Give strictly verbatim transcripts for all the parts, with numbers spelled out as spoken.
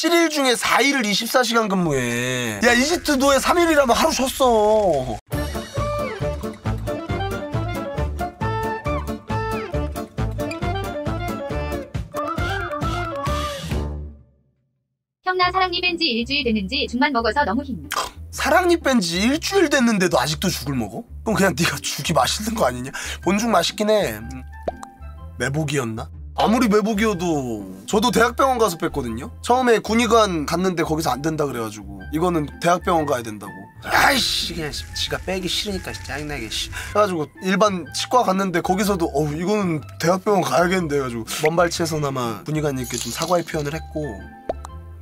칠 일 중에 사 일을 이십사 시간 근무해. 야, 이집트 노예 삼 일이라면 하루 쉬었어. 형나 사랑니 뺀 지 일주일 됐는지 죽만 먹어서 너무 힘. 사랑니 뺀 지 일주일 됐는데도 아직도 죽을 먹어? 그럼 그냥 네가 죽이 맛있는 거 아니냐? 본죽 맛있긴 해. 매복이었나? 아무리 매복이어도 저도 대학병원 가서 뺐거든요? 처음에 군의관 갔는데 거기서 안 된다 그래가지고 이거는 대학병원 가야 된다고. 아이씨 그냥 지가 빼기 싫으니까 짜증나게 씨. 그래가지고 일반 치과 갔는데 거기서도 어우 이거는 대학병원 가야겠는데 해가지고 먼발치에서나마 군의관님께 좀 사과의 표현을 했고.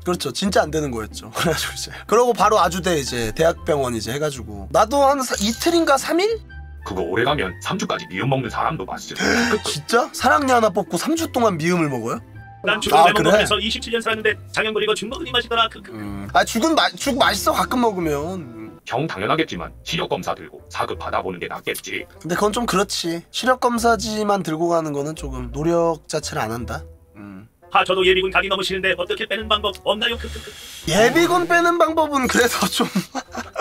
그렇죠. 진짜 안 되는 거였죠. 그래가지고 이제 그러고 바로 아주대 이제 대학병원 이제 해가지고 나도 한 사, 이틀인가 삼 일? 그거 오래가면 삼 주까지 미음 먹는 사람도 봤어요. 진짜? 사랑니 하나 뽑고 삼 주 동안 미음을 먹어요? 난 죽은 아, 레몬에서 그래? 이십칠 년 살았는데 장염걸리고 죽 먹으니 맛이더라. 그, 그. 음. 아 죽은 마, 죽 맛있어 가끔 먹으면. 경 당연하겠지만 시력검사 들고 사급 받아보는 게 낫겠지. 근데 그건 좀 그렇지. 시력검사지만 들고 가는 거는 조금 노력 자체를 안 한다. 음. 아 저도 예비군 가기 너무 싫은데 어떻게 빼는 방법 없나요? 그, 그, 그. 예비군 빼는 방법은 그래서 좀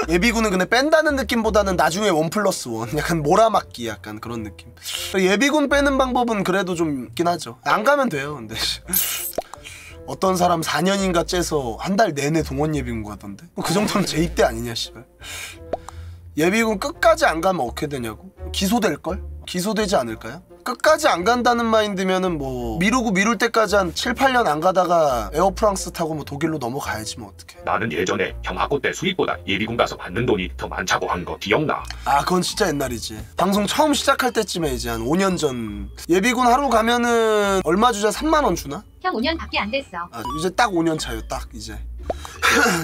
예비군은 근데 뺀다는 느낌보다는 나중에 원 플러스 원 약간 몰아막기 약간 그런 느낌. 예비군 빼는 방법은 그래도 좀 있긴 하죠. 안 가면 돼요. 근데 어떤 사람 사 년인가 째서 한 달 내내 동원 예비군 가던데 그 정도는 재입대 아니냐 씨발. 예비군 끝까지 안 가면 어떻게 되냐고? 기소될걸? 기소되지 않을까요? 끝까지 안 간다는 마인드면은 뭐 미루고 미룰 때까지 한 칠, 팔 년 안 가다가 에어프랑스 타고 뭐 독일로 넘어가야지 뭐 어떡해. 나는 예전에 형 학고 때 수입보다 예비군 가서 받는 돈이 더 많다고 한 거 기억나? 아 그건 진짜 옛날이지. 방송 처음 시작할 때쯤에 이제 한 오 년 전 예비군 하루 가면은 얼마 주자? 삼만 원 주나? 형 오 년밖에 안 됐어. 아 이제 딱 오 년 차요 딱 이제.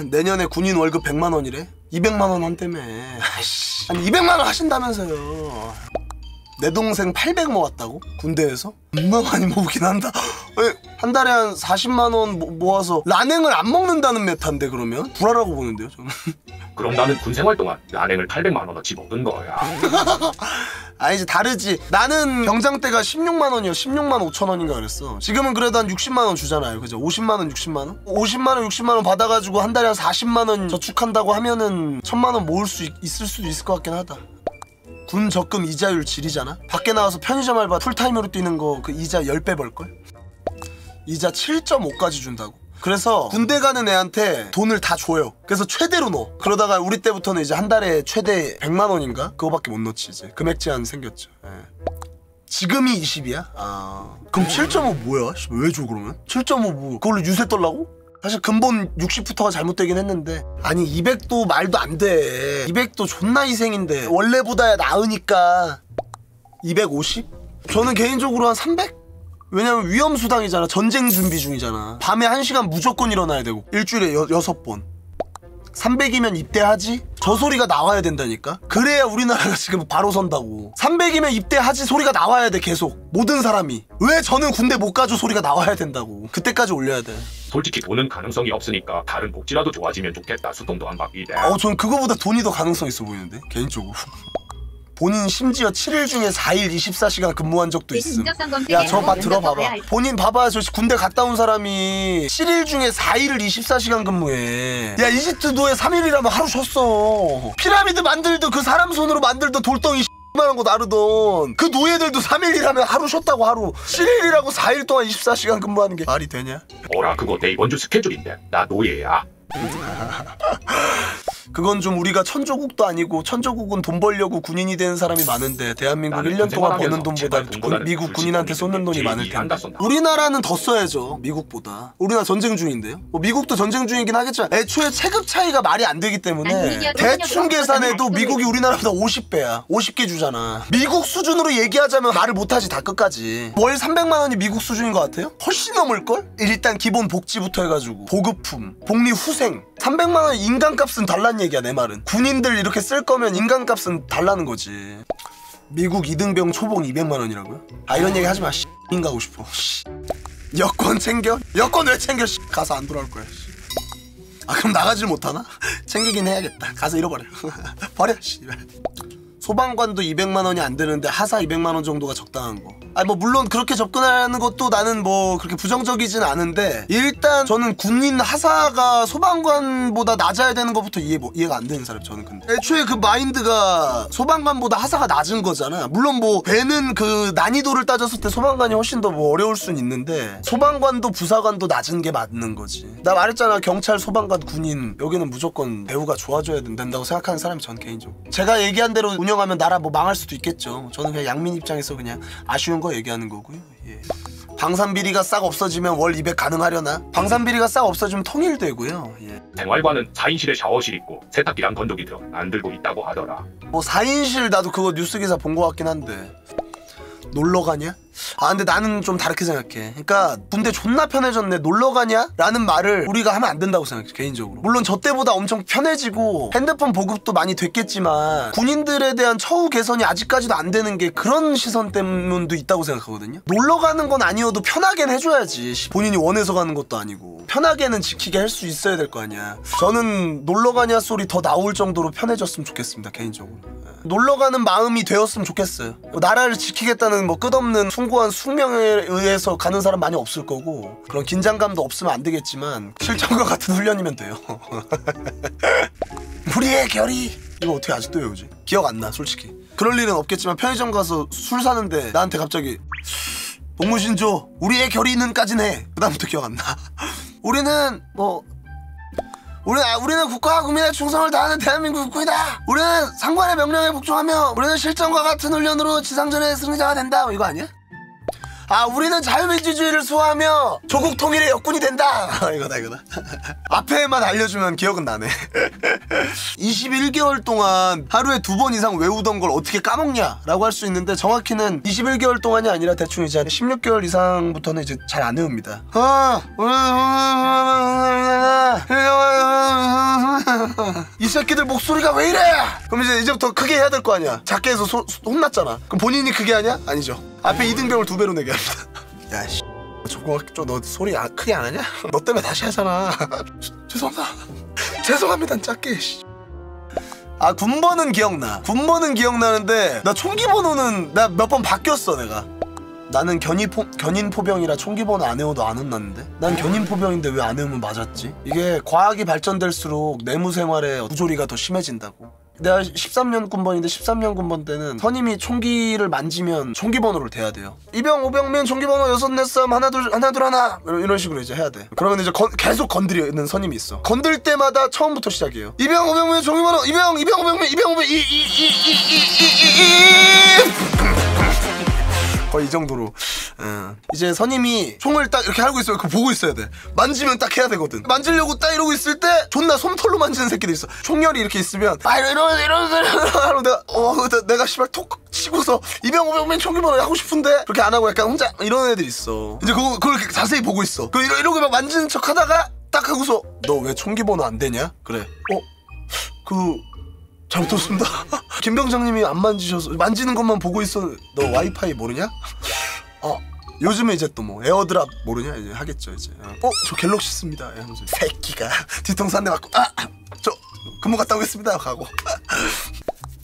내년에 군인 월급 백만 원이래? 이백만 원 한다며. 아니 이백만 원 하신다면서요. 내 동생 팔백 모았다고? 군대에서? 겁나 많이 모으긴 한다. 한 달에 한 사십만 원 모아서 라냉을 안 먹는다는 메타인데 그러면? 불화라고 보는데요 저는. 그럼 나는 군 생활 동안 라냉을 팔백만 원어치 먹은 거야. 아 이제 다르지. 나는 병장 때가 십육만 원이요 십육만 오천 원인가 그랬어. 지금은 그래도 한 육십만 원 주잖아요 그죠? 오십만 원 육십만 원? 오십만 원 육십만 원 받아가지고 한 달에 한 사십만 원 저축한다고 하면은 천만 원 모을 수 있, 있을 수도 있을 것 같긴 하다. 군 적금 이자율 질이잖아? 밖에 나와서 편의점 알바 풀타임으로 뛰는 거 그 이자 십 배 벌걸? 이자 칠 점 오까지 준다고? 그래서 군대 가는 애한테 돈을 다 줘요. 그래서 최대로 넣어. 그러다가 우리 때부터는 이제 한 달에 최대 백만 원인가? 그거밖에 못 넣지 이제. 금액 제한 생겼죠. 예. 지금이 이십이야? 아... 그럼 칠 점 오 뭐야? 왜 줘 그러면? 칠 점 오 뭐... 그걸로 유세 떨라고? 사실 근본 육십부터가 잘못되긴 했는데 아니 이백도 말도 안 돼. 이백도 존나 희생인데 원래보다야 나으니까 이백오십? 저는 개인적으로 한 삼백? 왜냐면 위험수당이잖아. 전쟁 준비 중이잖아. 밤에 한 시간 무조건 일어나야 되고 일주일에 여, 여섯 번. 삼백이면 입대하지? 저 소리가 나와야 된다니까? 그래야 우리나라가 지금 바로 선다고. 삼백이면 입대하지 소리가 나와야 돼 계속. 모든 사람이. 왜 저는 군대 못 가죠 소리가 나와야 된다고. 그때까지 올려야 돼. 솔직히 돈은 가능성이 없으니까 다른 복지라도 좋아지면 좋겠다. 수통도 한 바퀴네. 어, 전 그거보다 돈이 더 가능성 있어 보이는데? 개인적으로. 본인 심지어 칠 일 중에 사 일 이십사 시간 근무한 적도 있음. 야 저거 들어봐봐. 본인 봐봐. 저 군대 갔다 온 사람이 칠 일 중에 사 일을 이십사 시간 근무해. 야 이집트 노예 삼 일이라면 하루 쉬었어. 피라미드 만들던 그 사람 손으로 만들던 돌덩이 X만한 거 나르던 그 노예들도 삼 일이라면 하루 쉬었다고. 하루 칠 일이라고 사 일 동안 이십사 시간 근무하는 게 말이 되냐? 어라 그거 내 이번 주 스케줄인데 나 노예야. 그건 좀 우리가 천조국도 아니고 천조국은 돈 벌려고 군인이 되는 사람이 많은데 대한민국 일 년 동안 버는 돈보다 군, 미국 군인한테 쏟는 돈이 많을 텐데 우리나라는 더 써야죠. 미국보다. 우리나라 전쟁 중인데요. 뭐 미국도 전쟁 중이긴 하겠지만 애초에 체급 차이가 말이 안 되기 때문에 대충 계산해도 미국이 우리나라보다 오십 배야 오십 개 주잖아. 미국 수준으로 얘기하자면 말을 못하지 다 끝까지. 월 삼백만 원이 미국 수준인 것 같아요? 훨씬 넘을걸? 일단 기본 복지부터 해가지고 보급품, 복리후생 삼백만 원 인간값은 달란 얘기야 내 말은. 군인들 이렇게 쓸 거면 인간값은 달라는 거지. 미국 이등병 초봉 이백만 원이라고요? 아 이런 얘기 하지 마. ㅅ 가고 싶어. 여권 챙겨? 여권 왜 챙겨? ㅅ 가서 안 돌아올 거야. 아 그럼 나가질 못하나? 챙기긴 해야겠다. 가서 잃어버려. 버려. ㅅ 소방관도 이백만 원이 안 되는데 하사 이백만 원 정도가 적당한 거. 아 뭐 물론 그렇게 접근하는 것도 나는 뭐 그렇게 부정적이진 않은데, 일단 저는 군인 하사가 소방관보다 낮아야 되는 것부터 이해 뭐, 이해가 안 되는 사람. 저는 근데 애초에 그 마인드가 소방관보다 하사가 낮은 거잖아. 물론 뭐 배는 그 난이도를 따졌을 때 소방관이 훨씬 더 뭐 어려울 순 있는데 소방관도 부사관도 낮은 게 맞는 거지. 나 말했잖아, 경찰, 소방관, 군인 여기는 무조건 배우가 좋아져야 된다고 생각하는 사람이 전 개인적으로. 제가 얘기한 대로 운영하면 나라 뭐 망할 수도 있겠죠. 저는 그냥 양민 입장에서 그냥 아쉬운 거 얘기하는 거고요. 예. 방산비리가 싹 없어지면 월 이백 가능하려나? 방산비리가 싹 없어지면 통일되고요. 예. 생활관은 사 인실에 샤워실 있고 세탁기랑 건조기 등 안 들고 있다고 하더라. 뭐 사 인실 나도 그거 뉴스기사 본 거 같긴 한데. 놀러가냐? 아 근데 나는 좀 다르게 생각해. 그러니까 군대 존나 편해졌네 놀러가냐? 라는 말을 우리가 하면 안 된다고 생각해 개인적으로. 물론 저 때보다 엄청 편해지고 핸드폰 보급도 많이 됐겠지만 군인들에 대한 처우 개선이 아직까지도 안 되는 게 그런 시선 때문도 있다고 생각하거든요. 놀러가는 건 아니어도 편하게 해줘야지. 본인이 원해서 가는 것도 아니고 편하게는 지키게 할 수 있어야 될 거 아니야. 저는 놀러가냐 소리 더 나올 정도로 편해졌으면 좋겠습니다 개인적으로. 놀러가는 마음이 되었으면 좋겠어요. 나라를 지키겠다는 뭐 끝없는 숭고한 숙명에 의해서 가는 사람 많이 없을 거고 그런 긴장감도 없으면 안 되겠지만 실전과 같은 훈련이면 돼요. 우리의 결의! 이거 어떻게 아직도 외우지? 기억 안 나 솔직히. 그럴 일은 없겠지만 편의점 가서 술 사는데 나한테 갑자기 동무신조 우리의 결의는까진 해! 그 다음부터 기억 안 나. 우리는 뭐 우리는, 아, 우리는 국가와 국민의 충성을 다하는 대한민국 국군이다! 우리는 상관의 명령에 복종하며 우리는 실전과 같은 훈련으로 지상전의 승리자가 된다! 이거 아니야? 아 우리는 자유민주주의를 수호하며 조국 통일의 역군이 된다! 이거다 이거다. 앞에만 알려주면 기억은 나네. 이십일 개월 동안 하루에 두 번 이상 외우던 걸 어떻게 까먹냐 라고 할 수 있는데 정확히는 이십일 개월 동안이 아니라 대충 이제 십육 개월 이상부터는 이제 잘 안 외웁니다. 이 새끼들 목소리가 왜 이래! 그럼 이제 이제부터 크게 해야 될 거 아니야. 작게 해서 소, 소, 혼났잖아. 그럼 본인이 크게 하냐? 아니죠. 앞에 이등병을 두 배로 내게 합니다. 야 씨, 조국학교 너 소리 아, 크게 안 하냐? 너 때문에 다시 하잖아. 죄송합니다. 죄송합니다. 작게. 씨. 아 군번은 기억나. 군번은 기억나는데 나 총기 번호는 나 몇 번 바뀌었어 내가. 나는 견인포, 견인포병이라 총기번호 안 외워도 안 혼났는데? 난 견인포병인데 왜 안 외우면 맞았지? 이게 과학이 발전될수록 내무생활의 부조리가 더 심해진다고. 내가 십삼 년 군번인데 십삼 년 군번 때는 선임이 총기를 만지면 총기번호를 대야 돼요. 이병, 오병민, 총기번호 여섯, 넷, 삼, 하나, 둘, 하나, 둘, 하나 이런 식으로 이제 해야 돼. 그러면 이제 거, 계속 건드리는 선임이 있어. 건들 때마다 처음부터 시작이에요. 이병, 오병민, 총기번호, 이병, 이병, 오병민, 이병, 오병민, 이, 이, 이, 이, 이, 이, 이, 이, 이, 이. 거의 이 정도로. 응. 이제 선임이 총을 딱 이렇게 하고 있어요. 그거 보고 있어야 돼. 만지면 딱 해야 되거든. 만지려고 딱 이러고 있을 때 존나 솜털로 만지는 새끼도 있어. 총열이 이렇게 있으면 아 이러면 이러면 이러면 내가 어 내가 씨발 톡 치고서 이병 오병민 총기번호 하고 싶은데 그렇게 안 하고 약간 혼자 이런 애들 있어. 이제 그거 그걸 이렇게 자세히 보고 있어. 그 이러 이러고 막 만지는 척 하다가 딱 하고서 너 왜 총기번호 안 되냐? 그래. 어 그. 잘못했습니다. 김병장님이 안 만지셔서 만지는 것만 보고 있어. 너 와이파이 모르냐? 아 요즘에 이제 또 뭐 에어드랍 모르냐 이제 하겠죠 이제. 어 저 갤럭시 씁니다. 새끼가 뒤통수 한 대 맞고 아 저 근무 갔다 오겠습니다 하고.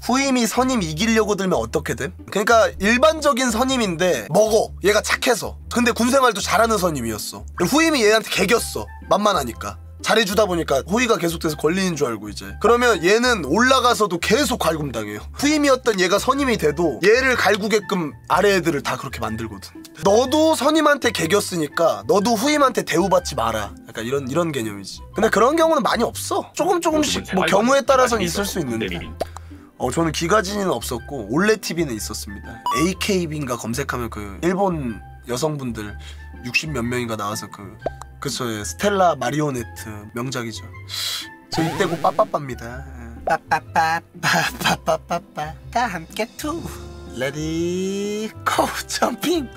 후임이 선임 이기려고 들면 어떻게 됨? 그러니까 일반적인 선임인데 먹어. 얘가 착해서. 근데 군생활도 잘하는 선임이었어. 후임이 얘한테 개겼어. 만만하니까. 잘해주다 보니까 호의가 계속돼서 걸리는 줄 알고 이제 그러면 얘는 올라가서도 계속 갈굼당해요. 후임이었던 얘가 선임이 돼도 얘를 갈구게끔 아래 애들을 다 그렇게 만들거든. 너도 선임한테 개겼으니까 너도 후임한테 대우받지 마라. 약간 이런 이런 개념이지. 근데 그런 경우는 많이 없어. 조금 조금씩 뭐 경우에 따라서는 있을 수 있는데 어 저는 기가진이는 없었고 올레티비는 있었습니다. 에이케이비인가 검색하면 그 일본 여성분들 육십 몇 명인가 나와서 그 그쵸, 예. 스텔라 마리오네트 명작이죠. 저 이때 고 빠빠빠입니다. 빠빠빠 빠빠빠빠빠 다 함께 투 레디 고 점핑.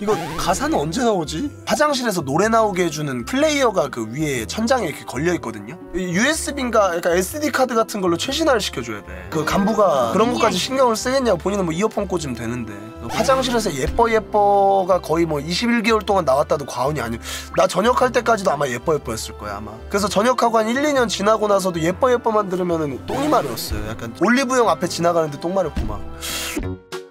이거 가사는 언제 나오지? 화장실에서 노래 나오게 해주는 플레이어가 그 위에 천장에 이렇게 걸려있거든요. 유에스비인가 그러니까 에스디 카드 같은 걸로 최신화를 시켜줘야 돼. 그 간부가 그런 것까지 신경을 쓰겠냐고. 본인은 뭐 이어폰 꽂으면 되는데. 화장실에서 예뻐 예뻐가 거의 뭐 이십일 개월 동안 나왔다도 과언이 아니야. 나 전역할 때까지도 아마 예뻐 예뻐였을 거야 아마. 그래서 전역하고 한 일, 이 년 지나고 나서도 예뻐 예뻐만 들으면은 똥이 마려웠어요. 약간 올리브영 앞에 지나가는데 똥 마렵고 막.